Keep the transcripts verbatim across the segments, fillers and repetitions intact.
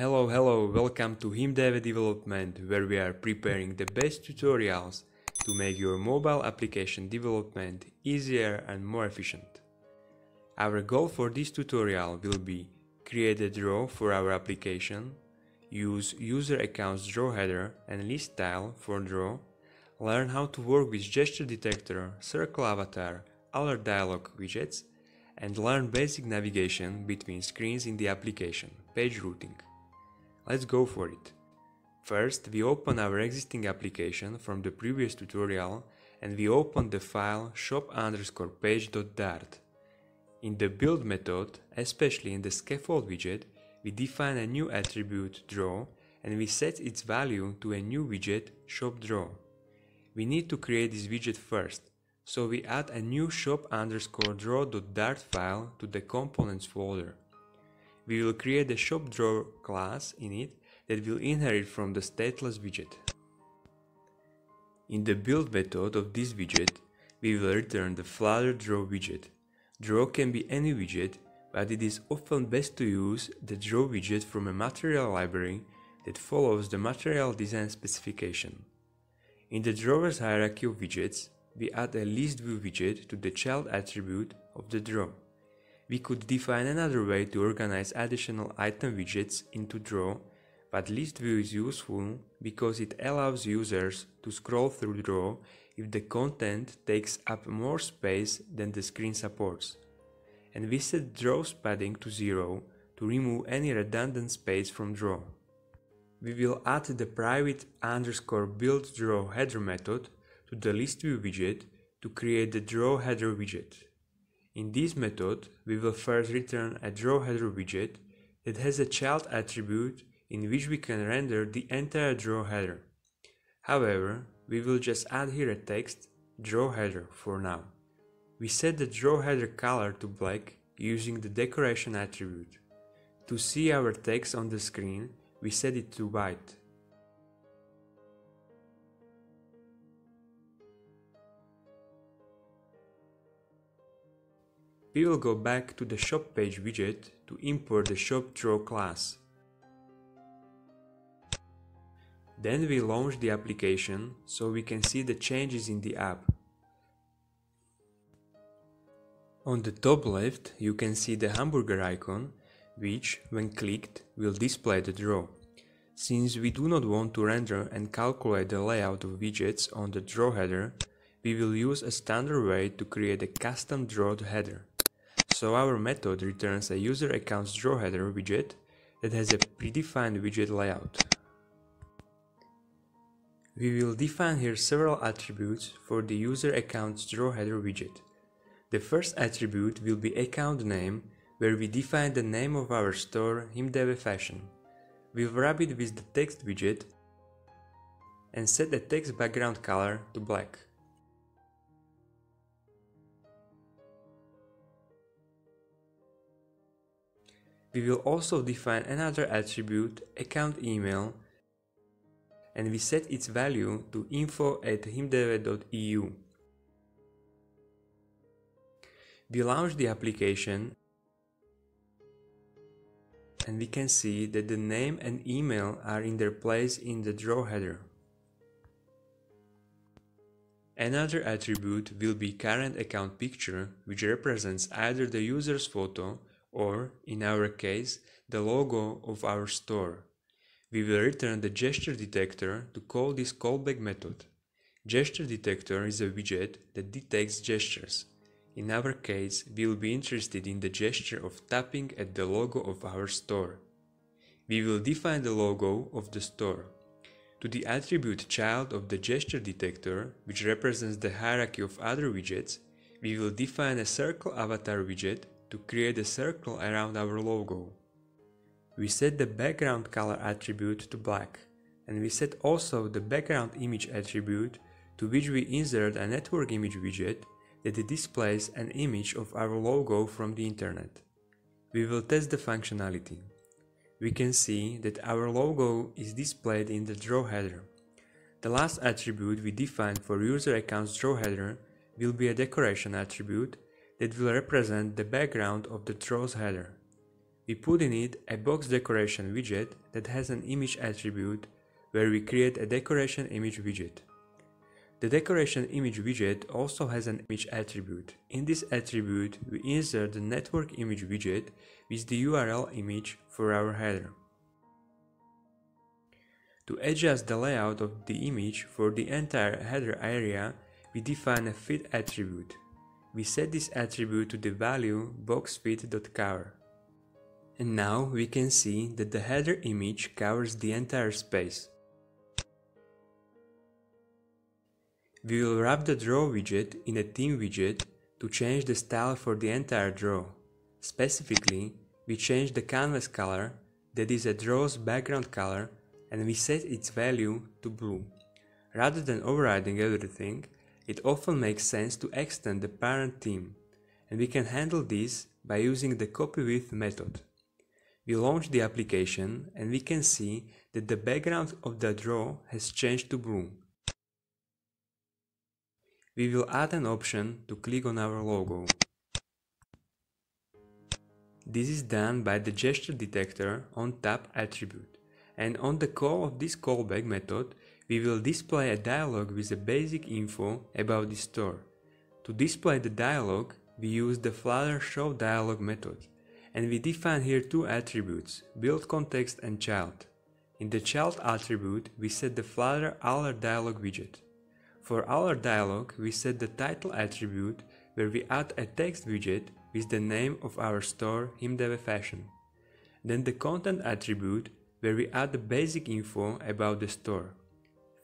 Hello, hello, welcome to HimDeve Development, where we are preparing the best tutorials to make your mobile application development easier and more efficient. Our goal for this tutorial will be create a draw for our application, use UserAccountsDrawerHeader and ListTile for draw, learn how to work with GestureDetector, CircleAvatar, AlertDialog widgets, and learn basic navigation between screens in the application, page routing. Let's go for it. First, we open our existing application from the previous tutorial and we open the file shop underscore page.dart. In the build method, especially in the scaffold widget, we define a new attribute draw and we set its value to a new widget shop draw. We need to create this widget first, so we add a new shop underscore draw.dart file to the components folder. We will create a ShopDraw class in it that will inherit from the stateless widget. In the build method of this widget, we will return the Flutter draw widget. Draw can be any widget, but it is often best to use the draw widget from a material library that follows the material design specification. In the drawer's hierarchy of widgets, we add a listView widget to the child attribute of the draw. We could define another way to organize additional item widgets into Draw, but ListView is useful because it allows users to scroll through Draw if the content takes up more space than the screen supports. And we set Draw's padding to zero to remove any redundant space from Draw. We will add the private underscore build draw header method to the ListView widget to create the Draw header widget. In this method, we will first return a drawHeader widget that has a child attribute in which we can render the entire drawHeader. However, we will just add here a text drawHeader for now. We set the drawHeader color to black using the decoration attribute. To see our text on the screen, we set it to white. We will go back to the shop page widget to import the shop draw class. Then we launch the application so we can see the changes in the app. On the top left, you can see the hamburger icon, which, when clicked, will display the draw. Since we do not want to render and calculate the layout of widgets on the draw header, we will use a standard way to create a custom draw header. So our method returns a UserAccountsDrawerHeader widget that has a predefined widget layout. We will define here several attributes for the UserAccountsDrawerHeader widget. The first attribute will be account name, where we define the name of our store HimDeve Fashion. We'll wrap it with the text widget and set the text background color to black. We will also define another attribute, account email, and we set its value to info at himdeve dot e u. We launch the application and we can see that the name and email are in their place in the draw header. Another attribute will be current account picture, which represents either the user's photo or, in our case, the logo of our store. We will return the GestureDetector to call this callback method. GestureDetector is a widget that detects gestures. In our case, we will be interested in the gesture of tapping at the logo of our store. We will define the logo of the store. To the attribute child of the GestureDetector, which represents the hierarchy of other widgets, we will define a CircleAvatar widget to create a circle around our logo. We set the background color attribute to black, and we set also the background image attribute to which we insert a network image widget that displays an image of our logo from the internet. We will test the functionality. We can see that our logo is displayed in the draw header. The last attribute we defined for UserAccountsDrawerHeader will be a decoration attribute that will represent the background of the draw's header. We put in it a box decoration widget that has an image attribute where we create a decoration image widget. The decoration image widget also has an image attribute. In this attribute, we insert the network image widget with the U R L image for our header. To adjust the layout of the image for the entire header area, we define a fit attribute. We set this attribute to the value box fit dot cover. And now we can see that the header image covers the entire space. We will wrap the draw widget in a theme widget to change the style for the entire draw. Specifically, we change the canvas color, that is a draw's background color, and we set its value to blue. Rather than overriding everything, it often makes sense to extend the parent theme, and we can handle this by using the copyWidth method. We launch the application and we can see that the background of the draw has changed to blue. We will add an option to click on our logo. This is done by the gesture detector on tap attribute, and on the call of this callback method we will display a dialog with the basic info about the store. To display the dialog we use the Flutter show dialog method, and we define here two attributes, build context and child. In the child attribute we set the Flutter AlertDialog widget. For AlertDialog, we set the title attribute where we add a text widget with the name of our store HimDeve Fashion. Then the content attribute where we add the basic info about the store.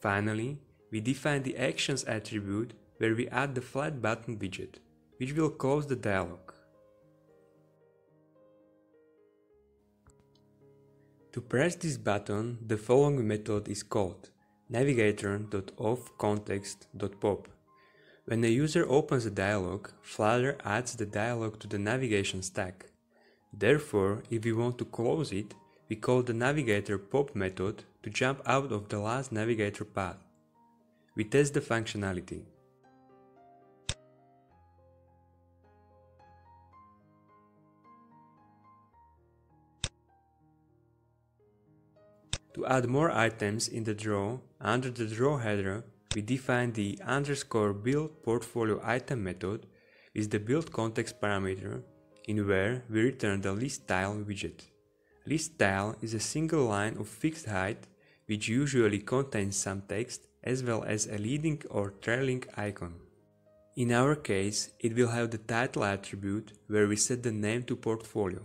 Finally, we define the actions attribute where we add the flat button widget, which will close the dialog. To press this button, the following method is called navigator dot off context dot pop. When the user opens a dialog, Flutter adds the dialog to the navigation stack. Therefore, if we want to close it, we call the navigator pop method to jump out of the last navigator path. We test the functionality. To add more items in the draw, under the draw header, we define the underscore build portfolio item method with the build context parameter, in where we return the ListTile widget. ListTile is a single line of fixed height which usually contains some text as well as a leading or trailing icon. In our case, it will have the title attribute where we set the name to portfolio.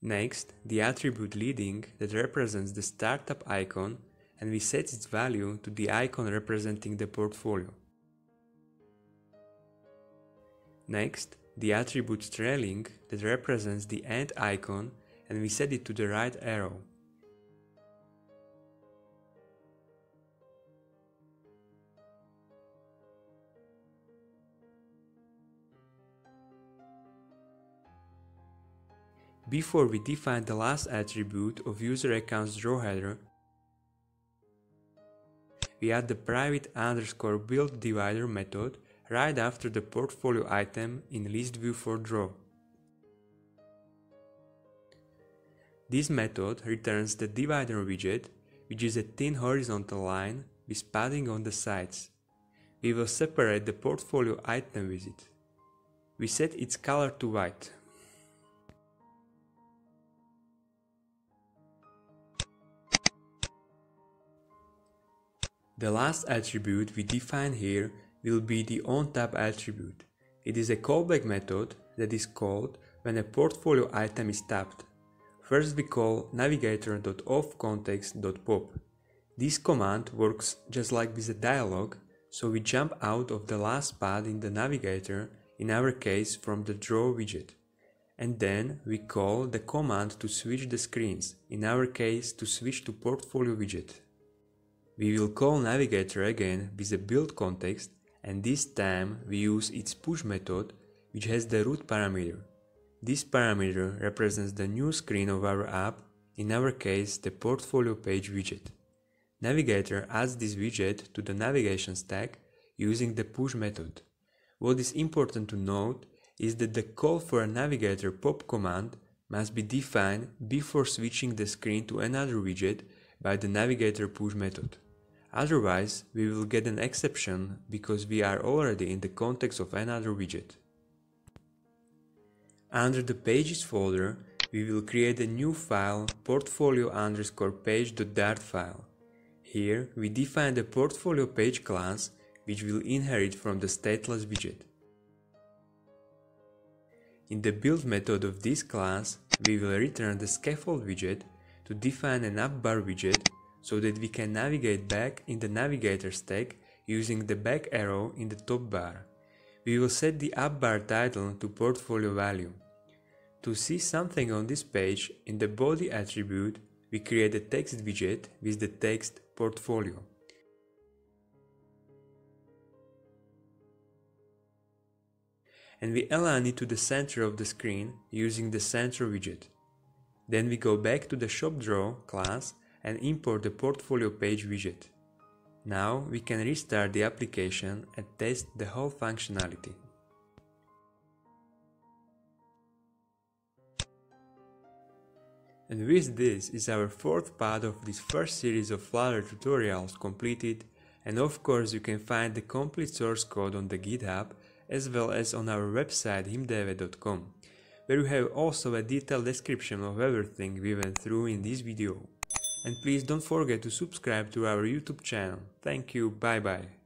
Next, the attribute leading that represents the startup icon, and we set its value to the icon representing the portfolio. Next, the attribute trailing that represents the end icon, and we set it to the right arrow. Before we define the last attribute of UserAccountsDrawerHeader, we add the private underscore build divider method right after the portfolio item in list view for draw. This method returns the divider widget, which is a thin horizontal line with padding on the sides. We will separate the portfolio item with it. We set its color to white. The last attribute we define here will be the onTap attribute. It is a callback method that is called when a portfolio item is tapped. First we call navigator dot off context dot pop. This command works just like with a dialog, so we jump out of the last path in the navigator, in our case from the draw widget. And then we call the command to switch the screens, in our case to switch to portfolio widget. We will call navigator again with the build context, and this time we use its push method, which has the root parameter. This parameter represents the new screen of our app, in our case the portfolio page widget. Navigator adds this widget to the navigation stack using the push method. What is important to note is that the call for a Navigator pop command must be defined before switching the screen to another widget by the Navigator push method. Otherwise, we will get an exception because we are already in the context of another widget. Under the Pages folder, we will create a new file portfolio underscore page.dart file. Here, we define the portfolio page class, which will inherit from the stateless widget. In the build method of this class, we will return the Scaffold widget to define an app bar widget so that we can navigate back in the Navigator stack using the back arrow in the top bar. We will set the app bar title to portfolio value. To see something on this page, in the body attribute, we create a text widget with the text portfolio. And we align it to the center of the screen using the center widget. Then we go back to the ShopDraw class and import the portfolio page widget. Now we can restart the application and test the whole functionality. And with this is our fourth part of this first series of Flutter tutorials completed, and of course you can find the complete source code on the GitHub as well as on our website himdeve dot com, where you have also a detailed description of everything we went through in this video. And please don't forget to subscribe to our YouTube channel. Thank you, bye bye.